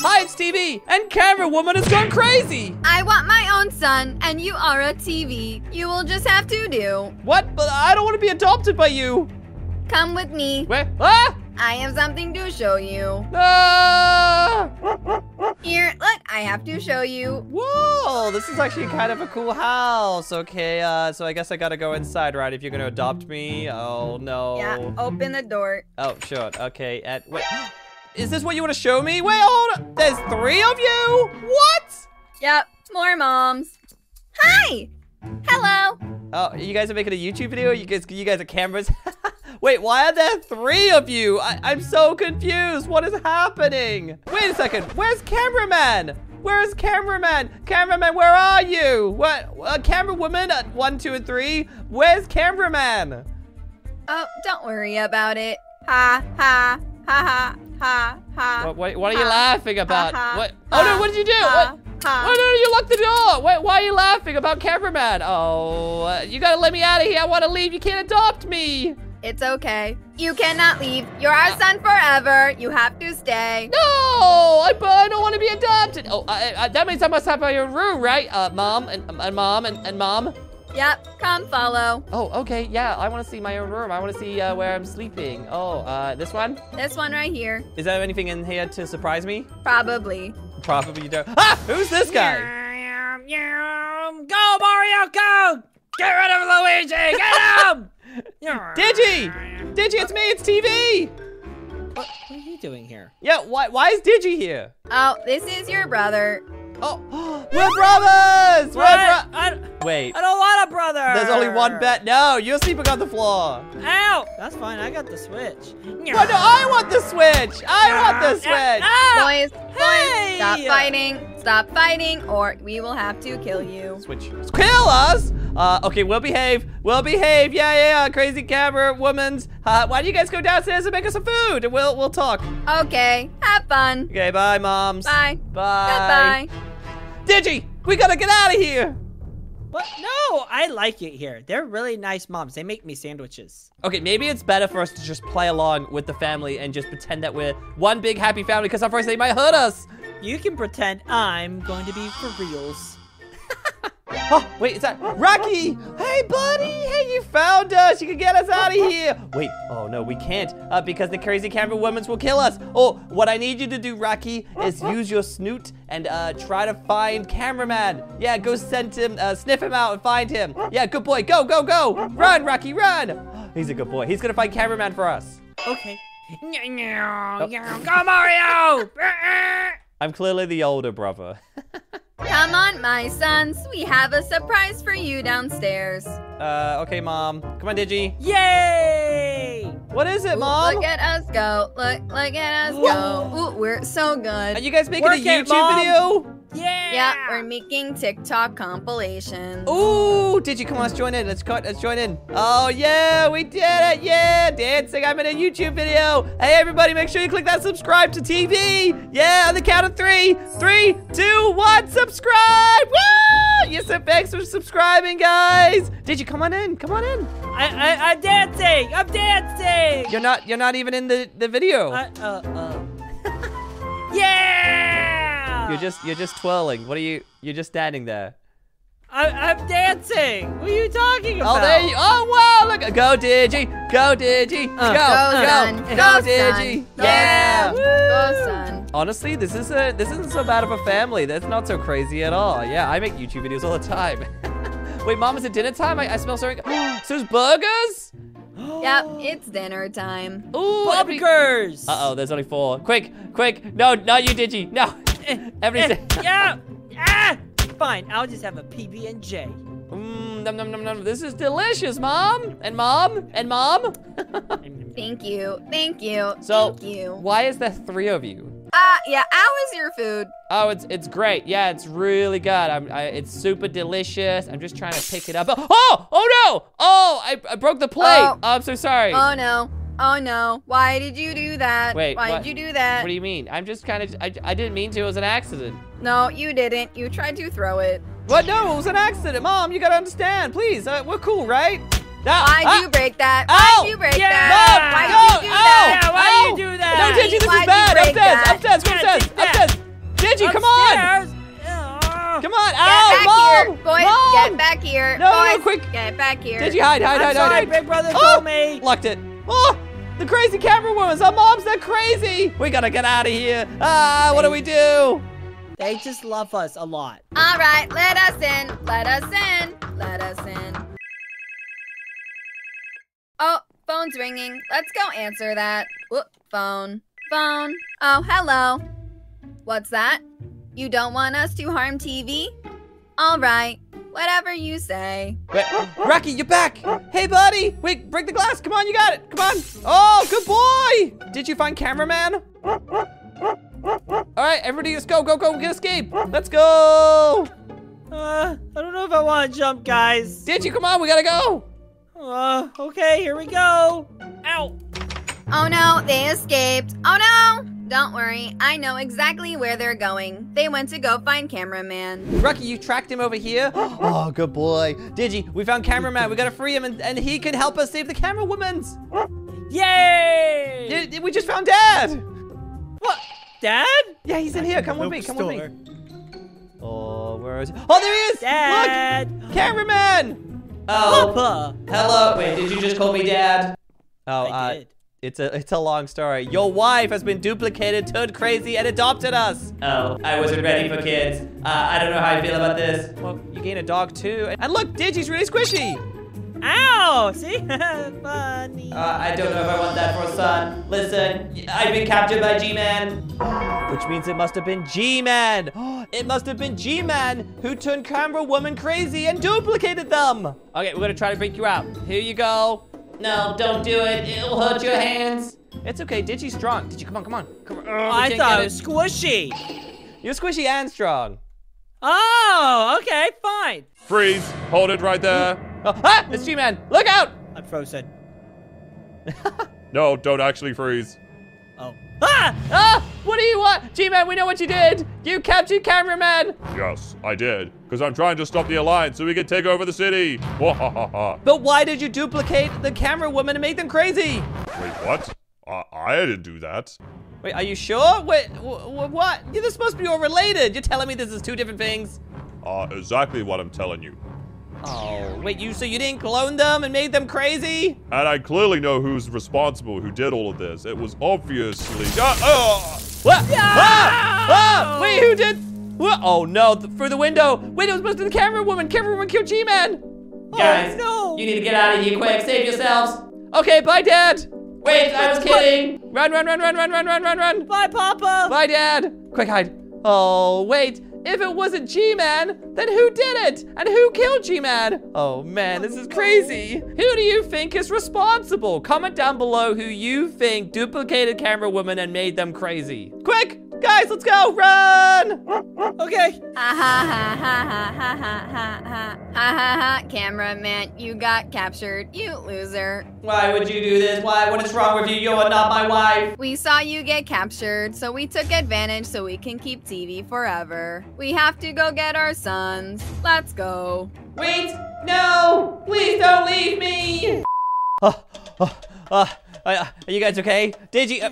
Hi, it's TV, and Camera Woman has gone crazy! I want my own son, and you are a TV. You will just have to do. What? But I don't want to be adopted by you! Come with me. Where? Ah! I have something to show you. Ah! Here, look, I have to show you. Whoa, this is actually kind of a cool house. Okay, so I guess I gotta go inside, right? If you're gonna adopt me? Oh, no. Yeah, open the door. Oh, sure, okay, wait. Is this what you want to show me? Wait, hold on. There's three of you? What? Yep, more moms. Hi. Hello. Oh, you guys are making a YouTube video? You guys are cameras? Wait, why are there three of you? I'm so confused. What is happening? Wait a second. Where's cameraman? Where is cameraman? Cameraman, where are you? What? Camera woman at 1, 2, and 3. Where's cameraman? Oh, don't worry about it. Ha, ha, ha, ha. Ha, ha, what are you laughing about? Ha, ha, what? Oh no, what did you do? Ha, what? Ha. Oh no, you locked the door. Why are you laughing about cameraman? Oh, you gotta let me out of here. I wanna leave. You can't adopt me. It's okay. You cannot leave. You're our son forever. You have to stay. No, I don't want to be adopted. Oh, that means I must have my own room, right? Mom and mom and mom. Yep, come follow. Oh, okay, yeah, I want to see my own room. I want to see where I'm sleeping. Oh, this one? This one right here. Is there anything in here to surprise me? Probably. Probably you don't. Ah, who's this guy? Yum, yum. Go, Mario, go! Get rid of Luigi, get him! Digi! Digi, it's me, it's TV! What are you doing here? Yeah, why is Digi here? Oh, this is your brother. Oh, we're brothers! Wait. I don't want a brother! There's only one bet. No, you're sleeping on the floor. Ow! That's fine, I got the Switch. Well, no, I want the Switch! I want the Switch! Boys, hey. Stop fighting. Stop fighting, or we will have to kill you. Switch. Kill us? Okay, we'll behave. We'll behave. Yeah. Crazy camera woman's. Why do you guys go downstairs and make us some food? And we'll talk. Okay. Have fun. Okay. Bye, moms. Bye. Bye. Goodbye. Digi, we gotta get out of here. What? No, I like it here. They're really nice moms. They make me sandwiches. Okay, maybe it's better for us to just play along with the family and just pretend that we're one big happy family, because otherwise they might hurt us. You can pretend I'm going to be for reals. Oh, wait, is that Rocky? Hey, buddy. Hey, you found us. You can get us out of here. Wait, oh, no, we can't because the crazy camera women will kill us. Oh, what I need you to do, Rocky, is use your snoot and try to find cameraman. Yeah, go send him, sniff him out and find him. Yeah, good boy. Go, go, go. Run, Rocky, run. He's a good boy. He's going to find cameraman for us. Okay. Oh. Go, Mario. I'm clearly the older brother. Come on, my sons. We have a surprise for you downstairs. Okay, Mom. Come on, Digi. Yay! What is it, Mom? Look at us go. Look at us go. Ooh, we're so good. Are you guys making a YouTube video? Yeah! Yeah, we're making TikTok compilations. Ooh, Digi, come on, let's join in. Let's join in. Oh, yeah, we did it. Yeah, dancing. I'm in a YouTube video. Hey, everybody, make sure you click that subscribe to TV. Yeah, on the count of 3, 3, 2, 1, subscribe. Woo! Yes, thanks for subscribing, guys. Digi, come on in. Come on in. I'm dancing. I'm dancing. You're not even in the video. Yeah! You're just twirling. What are you? You're just standing there. I'm dancing. What are you talking about? Oh, there you. Oh, wow! Look, go Digi, go Digi, go Digi. Yeah. Go son. Honestly, this isn't so bad of a family. That's not so crazy at all. Yeah, I make YouTube videos all the time. Wait, Mom, is it dinner time? I smell something. So there's burgers. Yep, it's dinner time. Ooh, burgers. Uh oh, there's only 4. Quick, quick! No, not you, Digi. No. Everything. Yeah. Ah. Fine. I'll just have a PB&J. Nom, nom, nom, nom. This is delicious, Mom and Mom and Mom. Thank you. Thank you. So, thank you. Why is there 3 of you? Yeah. How is your food? Oh, it's great. Yeah, it's really good. It's super delicious. I'm just trying to pick it up. Oh no! Oh, I broke the plate. Oh. I'm so sorry. Oh no. Oh no, why did you do that? Wait, why did you do that? What do you mean? I'm just kind of, I didn't mean to, it was an accident. No, you didn't, you tried to throw it. What, no, it was an accident. Mom, you gotta understand, please, we're cool, right? Why'd you break that? Why'd you break that? Why'd you do that? Why'd you do that? No, Digi, this is bad, upstairs, upstairs, upstairs, upstairs. Get back here. No, boys, no, quick. Get back here. Did you hide, I'm sorry, big brother told me. Locked it. Oh, the crazy camera woman. Our moms, they're crazy. We gotta get out of here. Ah, what do we do? They just love us a lot. All right, let us in. Let us in. Let us in. Oh, phone's ringing. Let's go answer that. Whoop, phone. Phone. Oh, hello. What's that? You don't want us to harm TV? All right, whatever you say. Wait, Rocky, you're back. Hey, buddy. Wait, break the glass. Come on, you got it. Come on. Oh, good boy. Did you find cameraman? All right, everybody, just go, go, go. We can escape. Let's go. I don't know if I want to jump, guys. Did you? Come on, we gotta go. Okay, here we go. Ow. Oh, no, they escaped. Oh, no. Don't worry, I know exactly where they're going. They went to go find cameraman. Rocky, you tracked him over here? Oh, good boy. Digi, we found cameraman. We gotta free him and he can help us save the camera woman's. Yay! We just found Dad. What? Dad? Yeah, he's in here. Come with me, come with me. Oh, where is he? Oh, there he is! Dad! Look! Cameraman! Oh, hello. Wait, did you just call me Dad? Oh, I did. It's a long story. Your wife has been duplicated, turned crazy, and adopted us. Oh, I wasn't ready for kids. I don't know how I feel about this. Well, you gained a dog too. And look, Digi's really squishy. Ow, see? Funny. I don't know if I want that for a son. Listen, I've been captured by G-Man. Which means it must have been G-Man. It must have been G-Man who turned camera woman crazy and duplicated them. Okay, we're gonna try to break you out. Here you go. No, don't do it. It'll hurt your hands. It's okay. Digi's strong. Digi, come on, come on. Come on. Oh, I thought it was squishy. You're squishy and strong. Oh, okay, fine. Freeze. Hold it right there. Oh, ah, it's G-Man. Look out. I'm frozen. No, don't actually freeze. Oh. Ah! Ah! What do you want? G-Man, we know what you did. You captured cameraman. Yes, I did. Because I'm trying to stop the Alliance so we can take over the city. But why did you duplicate the camera woman and make them crazy? Wait, what? I didn't do that. Wait, are you sure? Wait, what? Yeah, this must be all related. You're telling me this is two different things? Exactly what I'm telling you. Oh, wait, so you didn't clone them and made them crazy? And I clearly know who's responsible, who did all of this. It was obviously... What? No! Wait, who did... What? Oh, no, through the window. Wait, it was supposed to be the camera woman. Camera woman killed G-Man. Guys, no. You need to get out of here quick. Save yourselves. Okay, bye, Dad. Wait, I was kidding. Run, run, run, run, run, run, run, run, run. Bye, Papa. Bye, Dad. Quick, hide. Oh, wait. If it wasn't G-Man, then who did it? And who killed G-Man? Oh man, this is crazy. Who do you think is responsible? Comment down below who you think duplicated camera women and made them crazy. Quick, guys, let's go, run! Okay. Ha ha ha ha ha ha ha ha ha ha ha. Cameraman, you got captured, you loser. Why would you do this? Why? What is wrong with you? You are not my wife. We saw you get captured, so we took advantage so we can keep TV forever. We have to go get our sons. Let's go. Wait, no, please don't leave me. Are you guys okay? Digi,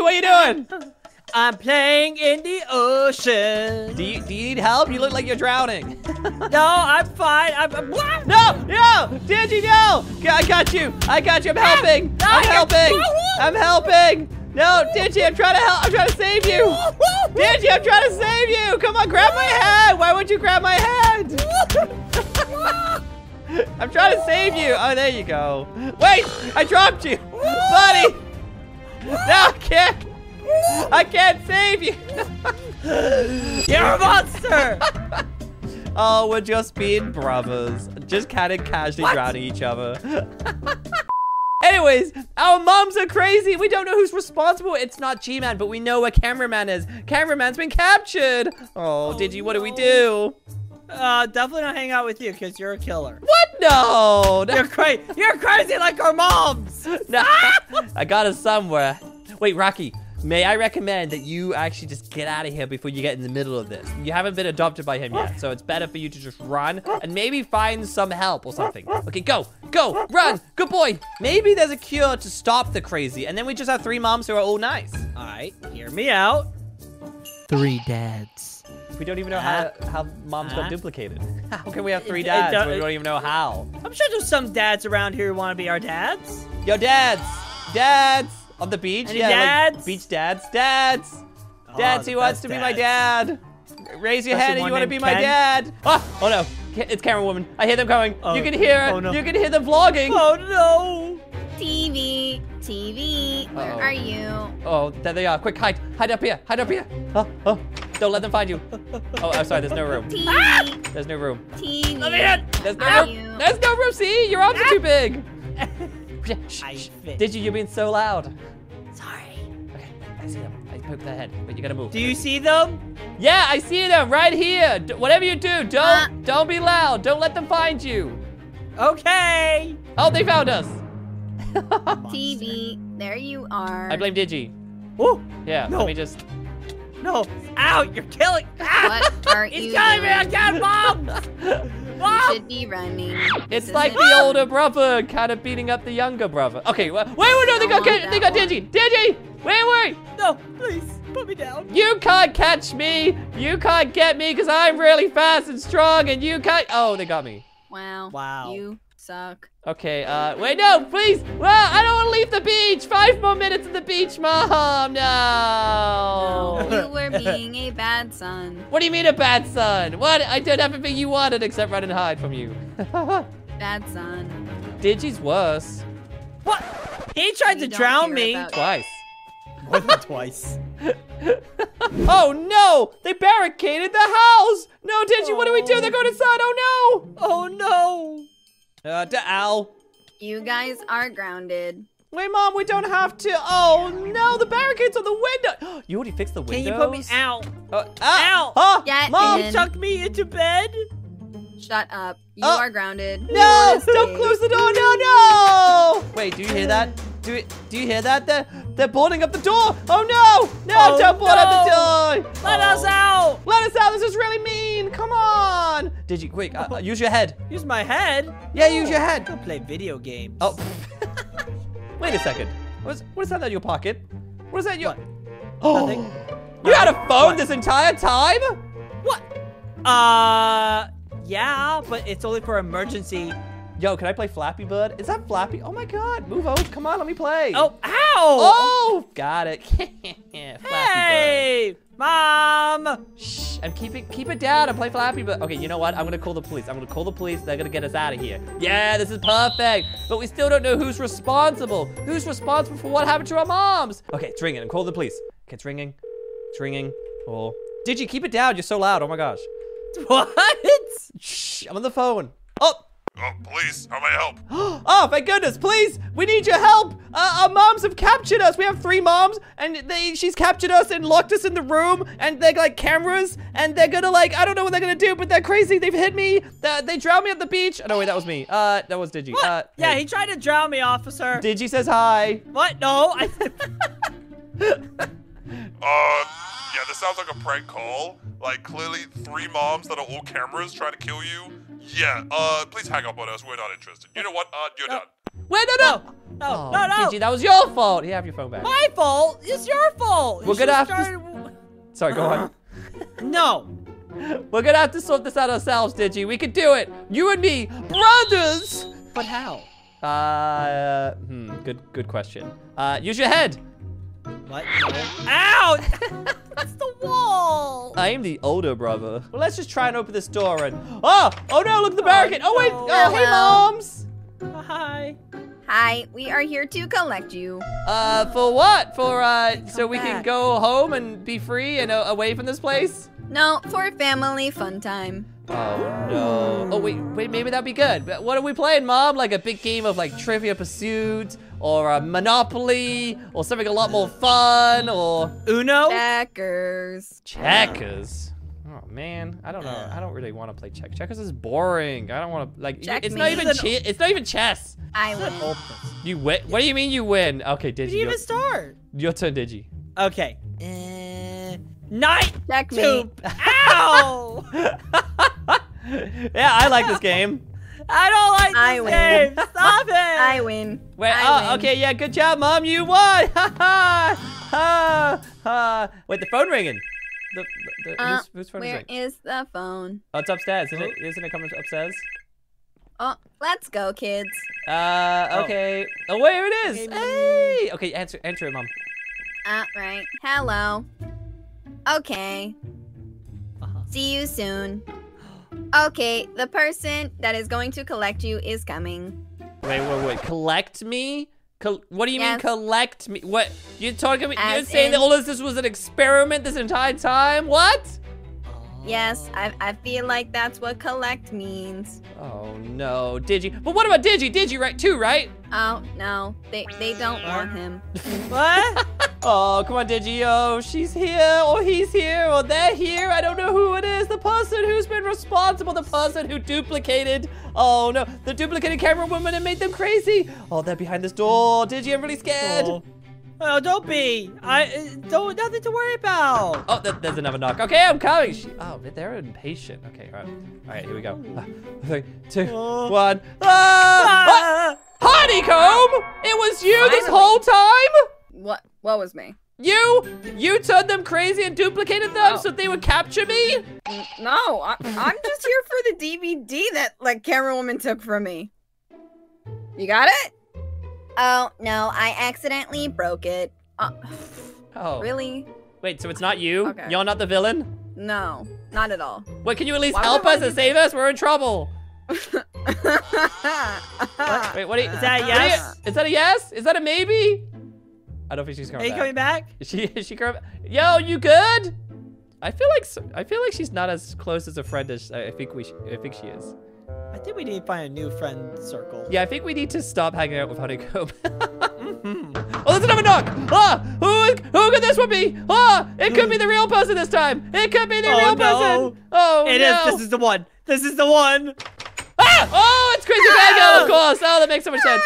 what are you doing? I'm playing in the ocean. Do you need help? You look like you're drowning. No, I'm fine. What? No, Digi, no. I got you. I'm helping. I'm helping. I'm helping. No, Digi, I'm trying to help. I'm trying to save you. Digi, I'm trying to save you. Come on, grab my head. Why won't you grab my head? I'm trying to save you. Oh, there you go. Wait, I dropped you. Buddy. No, kick. I can't save you. You're a monster. Oh, we're just being brothers. Just kind of casually drowning each other. Anyways, our moms are crazy. We don't know who's responsible. It's not G-Man, but we know a cameraman is. Cameraman's been captured. Oh, Digi, what do we do? Definitely not hang out with you because you're a killer. What? No. You're crazy like our moms. No. I got us somewhere. Wait, Rocky. May I recommend that you actually just get out of here before you get in the middle of this? You haven't been adopted by him yet, so it's better for you to just run and maybe find some help or something. Okay, go, run, good boy. Maybe there's a cure to stop the crazy, and then we just have three moms who are all nice. All right, hear me out. Three dads. We don't even know how Mom's got duplicated. How can we have three dads when we don't even know how? I'm sure there's some dads around here who want to be our dads. Yo, dads! Dads! On the beach? Any dads? Like beach dads. Dads! Dads, he wants to be my dad. Raise your hand if you want to be my dad. Oh, oh no. It's camera woman. I hear them coming. Oh, you can hear it. Oh, no. You can hear them vlogging. Oh no. TV, TV, where are you? Oh, there they are. Quick, hide. Hide up here. Hide up here. Oh, oh. Don't let them find you. Oh, I'm sorry. There's no room. TV. Ah! There's no room. TV. Let me in. There's no room. You? There's no room. See, your arms are too big. Did you? You're being so loud. Sorry. Okay, I see them. I poked their head, but you gotta move. Do you see them? Yeah, I see them right here. Whatever you do, don't be loud. Don't let them find you. Okay. Oh, they found us. TV, there you are. I blame Digi. Oh, yeah. No. Let me just. No. Ow! You're killing. What are you? He's killing me. I got bombs. You should be running. It's like the older brother kind of beating up the younger brother. Okay. Well, wait. No, they got Digi. Digi. Wait. No, please. Put me down. You can't catch me. You can't get me because I'm really fast and strong and you can't. Oh, they got me. Wow. Wow. You suck. Okay, wait, no, please. Well, I don't want to leave the beach. 5 more minutes at the beach, Mom. No. No, you were being a bad son. What do you mean a bad son? What? I did everything you wanted except run and hide from you. Bad son. Digi's worse. What? He tried to drown me. Twice. More than twice. Oh no! They barricaded the house! No, Digi, what do we do? They're going inside! Oh no! Oh no! Ow. You guys are grounded. Wait, Mom, we don't have to. Oh no, the barricade's on the window! You already fixed the windows? Can you put me out? Ow! Huh? Get Mom, in. Tuck me into bed! Shut up. You are grounded. No! Don't close the door! No! Wait, do you hear that? Do you hear that? They're boarding up the door! Oh no! No, don't board up the door! Let us out! Let us out! This is really mean! Come on! Digi, quick, use your head. Use my head? Yeah, use your head. Don't play video games. Oh. Wait a second. What is that in your pocket? What is that in your... What? Oh! Nothing. You had a phone this entire time? What? Yeah, but it's only for emergency. Yo, can I play Flappy Bird? Is that Flappy? Oh my God, move over. Come on, let me play. Oh, ow! Oh, got it. Flappy Bird. Mom! Shh, I'm keep it down and play Flappy Bird. Okay, you know what? I'm gonna call the police. They're gonna get us out of here. Yeah, this is perfect. But we still don't know who's responsible. Who's responsible for what happened to our moms? Okay, it's ringing. I'm calling the police. Okay, it's ringing. It's ringing. Oh. Digi, keep it down. You're so loud. Oh my gosh. What? Shh, I'm on the phone. Oh! Oh, please, how may I help? Oh, my goodness, please, we need your help. Our moms have captured us. We have 3 moms, and she's captured us and locked us in the room, and they're like cameras, and they're gonna like, I don't know what they're gonna do, but they're crazy. They've hit me. They drowned me at the beach. Oh, no, wait, that was me. That was Digi. What? Yeah, he tried to drown me, officer. Digi says hi. What? No, I... Yeah, this sounds like a prank call. Like, clearly 3 moms that are all cameras trying to kill you. Yeah, please hang up on us. We're not interested. You know what? You're done. Wait, no. Gigi, that was your fault. You have your phone back. My fault? It's your fault. We're gonna have to... Sorry, go on. No. We're gonna have to sort this out ourselves, Digi. We could do it. You and me, brothers. But how? Good question. Use your head. What? Ow! That's the wall! I am the older brother. Well, let's just try and open this door and... Oh no, look at the barricade! Oh, wait! Oh, hey, moms! Hi. Hi, we are here to collect you. For what? For, so we can go home and be free and away from this place? No, for family fun time. Oh, no. Oh, wait, maybe that'd be good. But what are we playing, Mom? Like a big game of, like, Trivia Pursuit? Or a Monopoly, or something a lot more fun, or Uno. Checkers. Checkers. Oh man, I don't know. I don't really want to play checkers. Checkers is boring. I don't want to like. It's not even it's not even chess. I win. You win. What do you mean you win? Okay, Digi. Did you even start? Your turn, Digi. Okay. Knight. Checkmate. Ow! Yeah, I like this game. I don't like this game. Stop it. I win. Wait, I win. Okay, yeah, good job, Mom. You won. Wait, the phone ringing. Whose phone is it? Where is the phone? Oh, it's upstairs, isn't it? Isn't it coming upstairs? Oh, let's go, kids. Okay. Oh, wait, here it is. Hey. Okay, enter it, Mom. Right. Hello. Okay. See you soon. Okay, the person that is going to collect you is coming. Wait. Collect me? What do you mean collect me? What? You're talking about, you're saying that all of this was an experiment this entire time? What? Yes, I feel like that's what collect means. Oh no, Digi. But what about Digi? Digi, right too, right? Oh no, they don't want him. What? Oh, come on, Digi. Oh, she's here, or he's here, or they're here. I don't know who it is. The person who's been responsible, the person who duplicated. Oh no, the duplicated camera woman and made them crazy. Oh, they're behind this door. Digi, I'm really scared. Oh. Oh, don't be. Nothing to worry about. Oh, there's another knock. Okay, I'm coming. Oh, they're impatient. Okay, all right. All right, here we go. 3, 2, 1. Ah! Honeycomb! It was you this whole time? What was me? You turned them crazy and duplicated them so they would capture me? No, I'm just here for the DVD that camera woman took from me. You got it? Oh, no, I accidentally broke it. Oh. Really? Wait, so it's not you? Okay. You're not the villain? No, not at all. Wait, can you at least help us and save us? We're in trouble. What? Wait, what are you? Is that a yes? Is that a yes? Is that a maybe? I don't think she's coming back. Are you coming back? Is she coming back? Yo, you good? I feel like she's not as close as a friend as I think she is. I think we need to find a new friend circle. Yeah, I think we need to stop hanging out with Honeycomb. Oh, there's another knock! Who could this one be? It could be the real person this time! It could be the real person! Oh, no. It is, this is the one. This is the one! Ah! Oh, it's Crazy Fanga, of course! Oh, that makes so much sense.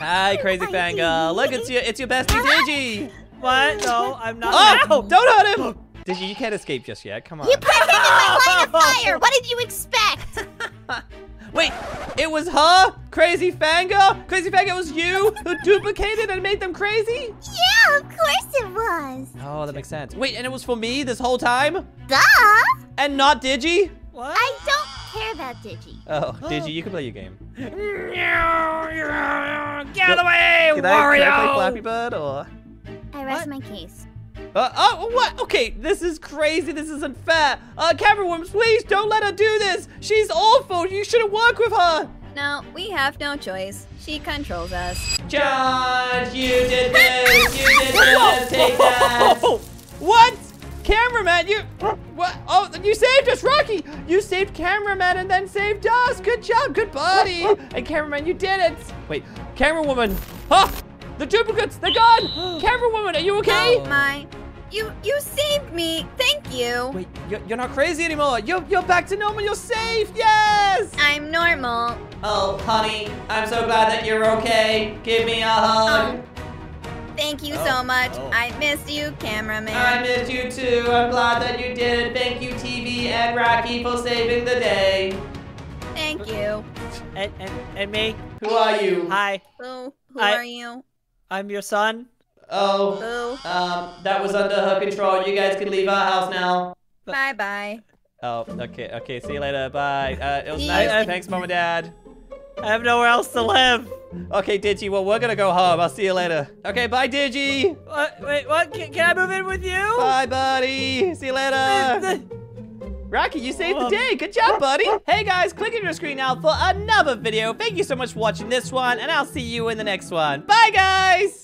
Hi, Crazy Fanga. Look, it's your bestie, Digi! What? No, I'm not. Oh, don't hurt him! Digi, you can't escape just yet. Come on. You put him in my line of fire. What did you expect? Wait, it was her? Crazy Fanga? Crazy Fanga, it was you who duplicated and made them crazy? Yeah, of course it was. Oh, that makes sense. Wait, and it was for me this whole time? Duh. And not Digi? What? I don't care about Digi. Oh, Digi, you can play your game. Get away, Wario! Can I play Flappy Bird or? I rest my case. Oh, what? Okay, this is crazy. This isn't fair. Camera woman, please don't let her do this. She's awful. You shouldn't work with her. No, we have no choice. She controls us. John, you did this. You did this. Take that. What? Cameraman, you... What? Oh, you saved us, Rocky. You saved cameraman and then saved us. Good job. Good buddy. And cameraman, you did it. Wait, camera woman. Huh? The duplicates, they're gone. Camera woman, are you okay? Oh, my. You saved me. Thank you. Wait, you're not crazy anymore. You're back to normal. You're safe. Yes. I'm normal. Oh, honey, I'm so glad that you're okay. Give me a hug. Thank you so much. I missed you, cameraman. I missed you too. I'm glad that you did. Thank you, TV and Rocky, for saving the day. Thank you. And me. Who are you? Hi. Who are you? I'm your son. Oh, that was under her control. You guys can leave our house now. Bye-bye. Oh, okay, see you later, bye. It was nice, thanks, Mom and Dad. I have nowhere else to live. Okay, Digi, well, we're gonna go home. I'll see you later. Okay, bye, Digi. Wait, what? Can I move in with you? Bye, buddy. See you later. Rocky, you saved the day. Good job, buddy. Hey, guys, click on your screen now for another video. Thank you so much for watching this one, and I'll see you in the next one. Bye, guys.